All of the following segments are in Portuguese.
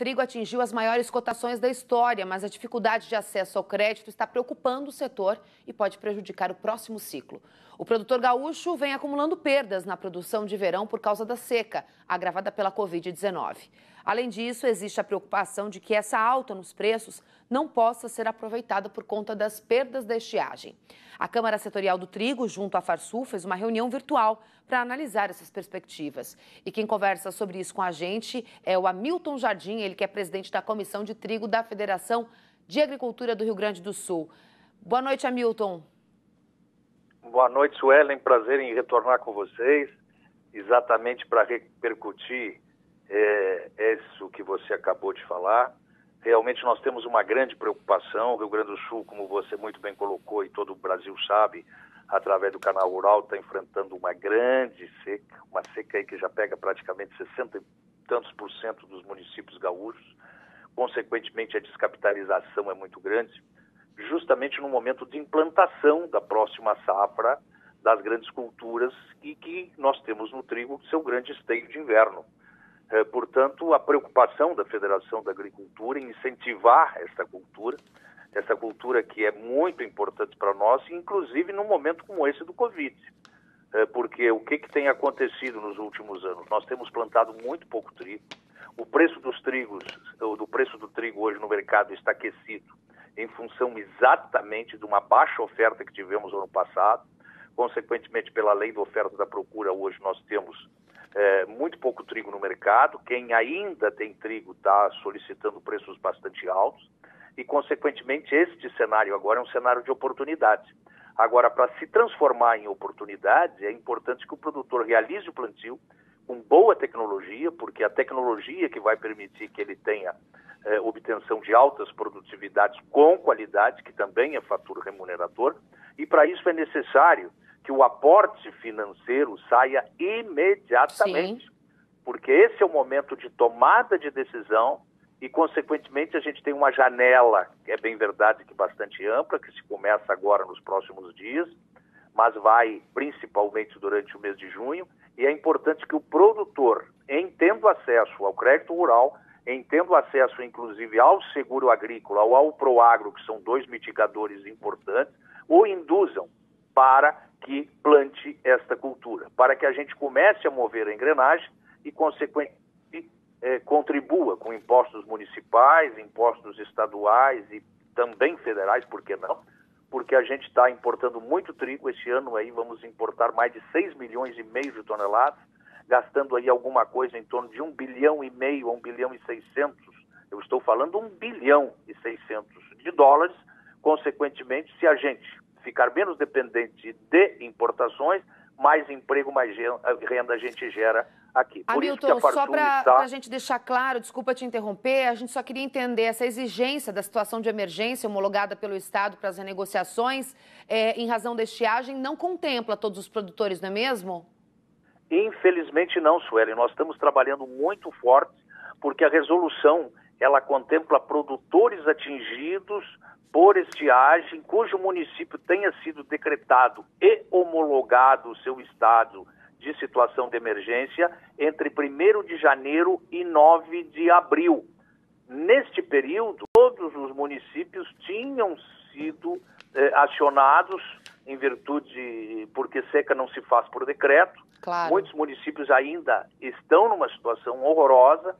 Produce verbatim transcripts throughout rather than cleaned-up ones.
trigo atingiu as maiores cotações da história, mas a dificuldade de acesso ao crédito está preocupando o setor e pode prejudicar o próximo ciclo. O produtor gaúcho vem acumulando perdas na produção de verão por causa da seca, agravada pela Covid dezenove. Além disso, existe a preocupação de que essa alta nos preços não possa ser aproveitada por conta das perdas da estiagem. A Câmara Setorial do Trigo, junto à Farsul, fez uma reunião virtual para analisar essas perspectivas. E quem conversa sobre isso com a gente é o Hamilton Jardim, ele que é presidente da Comissão de Trigo da Federação de Agricultura do Rio Grande do Sul. Boa noite, Hamilton. Boa noite, Suelen. Prazer em retornar com vocês, exatamente para repercutir é, isso que você acabou de falar. Realmente nós temos uma grande preocupação. O Rio Grande do Sul, como você muito bem colocou e todo o Brasil sabe, através do Canal Rural, está enfrentando uma grande seca, uma seca aí que já pega praticamente sessenta e tantos por cento dos municípios gaúchos. Consequentemente, a descapitalização é muito grande, justamente no momento de implantação da próxima safra das grandes culturas e que nós temos no trigo seu grande esteio de inverno. É, portanto, a preocupação da Federação da Agricultura em incentivar esta cultura, essa cultura que é muito importante para nós, inclusive num momento como esse do Covid. É, porque o que, que tem acontecido nos últimos anos? Nós temos plantado muito pouco trigo. O preço dos trigos, do preço do trigo hoje no mercado está aquecido em função exatamente de uma baixa oferta que tivemos ano passado. Consequentemente, pela lei da oferta e da procura, hoje nós temos É, muito pouco trigo no mercado. Quem ainda tem trigo está solicitando preços bastante altos e, consequentemente, este cenário agora é um cenário de oportunidade. Agora, para se transformar em oportunidade, é importante que o produtor realize o plantio com boa tecnologia, porque a tecnologia que vai permitir que ele tenha é, obtenção de altas produtividades com qualidade, que também é fator remunerador, e para isso é necessário que o aporte financeiro saia imediatamente. Sim. Porque esse é o momento de tomada de decisão e, consequentemente, a gente tem uma janela, que é bem verdade que bastante ampla, que se começa agora nos próximos dias, mas vai principalmente durante o mês de junho, e é importante que o produtor, em tendo acesso ao crédito rural, em tendo acesso, inclusive, ao seguro agrícola ou ao Proagro, que são dois mitigadores importantes, o induzam para que plante esta cultura, para que a gente comece a mover a engrenagem e, consequentemente, eh, contribua com impostos municipais, impostos estaduais e também federais, por que não? Porque a gente está importando muito trigo. Este ano aí vamos importar mais de seis milhões e meio de toneladas, gastando aí alguma coisa em torno de um bilhão e meio a um bilhão e seiscentos, eu estou falando um bilhão e seiscentos de dólares, consequentemente, se a gente ficar menos dependente de importações, mais emprego, mais renda a gente gera aqui. Por Hamilton, isso que a Farsul só para está... a gente deixar claro, desculpa te interromper, a gente só queria entender essa exigência da situação de emergência homologada pelo Estado para as renegociações, é, em razão da estiagem, não contempla todos os produtores, não é mesmo? Infelizmente não, Sueli. Nós estamos trabalhando muito forte, porque a resolução ela contempla produtores atingidos por estiagem, cujo município tenha sido decretado e homologado o seu estado de situação de emergência entre primeiro de janeiro e nove de abril. Neste período, todos os municípios tinham sido eh, acionados em virtude, porque seca não se faz por decreto. Claro. Muitos municípios ainda estão numa situação horrorosa,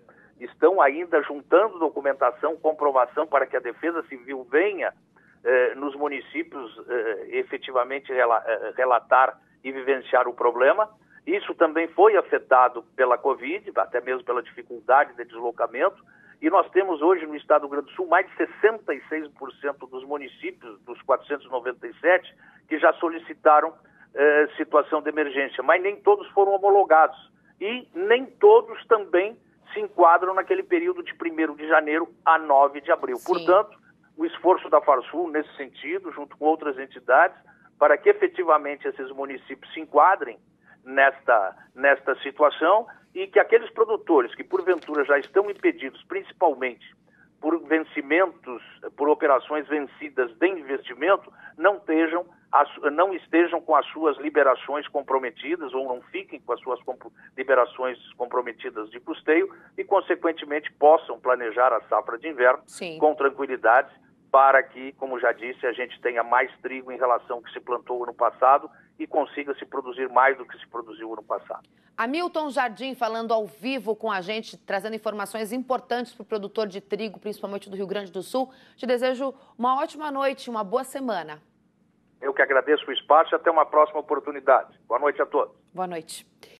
estão ainda juntando documentação, comprovação para que a Defesa Civil venha eh, nos municípios eh, efetivamente rela relatar e vivenciar o problema. Isso também foi afetado pela Covid, até mesmo pela dificuldade de deslocamento. E nós temos hoje no Estado do Rio Grande do Sul mais de sessenta e seis por cento dos municípios, dos quatrocentos e noventa e sete, que já solicitaram eh, situação de emergência. Mas nem todos foram homologados e nem todos também se enquadram naquele período de primeiro de janeiro a nove de abril. Sim. Portanto, o esforço da Farsul nesse sentido, junto com outras entidades, para que efetivamente esses municípios se enquadrem nesta, nesta situação e que aqueles produtores que porventura já estão impedidos, principalmente por vencimentos, por operações vencidas de investimento, não estejam as, não estejam com as suas liberações comprometidas ou não fiquem com as suas comp liberações comprometidas de custeio e, consequentemente, possam planejar a safra de inverno Sim. com tranquilidade para que, como já disse, a gente tenha mais trigo em relação ao que se plantou no passado e consiga se produzir mais do que se produziu no passado. Hamilton Jardim falando ao vivo com a gente, trazendo informações importantes para o produtor de trigo, principalmente do Rio Grande do Sul. Te desejo uma ótima noite, uma boa semana. Eu que agradeço o espaço e até uma próxima oportunidade. Boa noite a todos. Boa noite.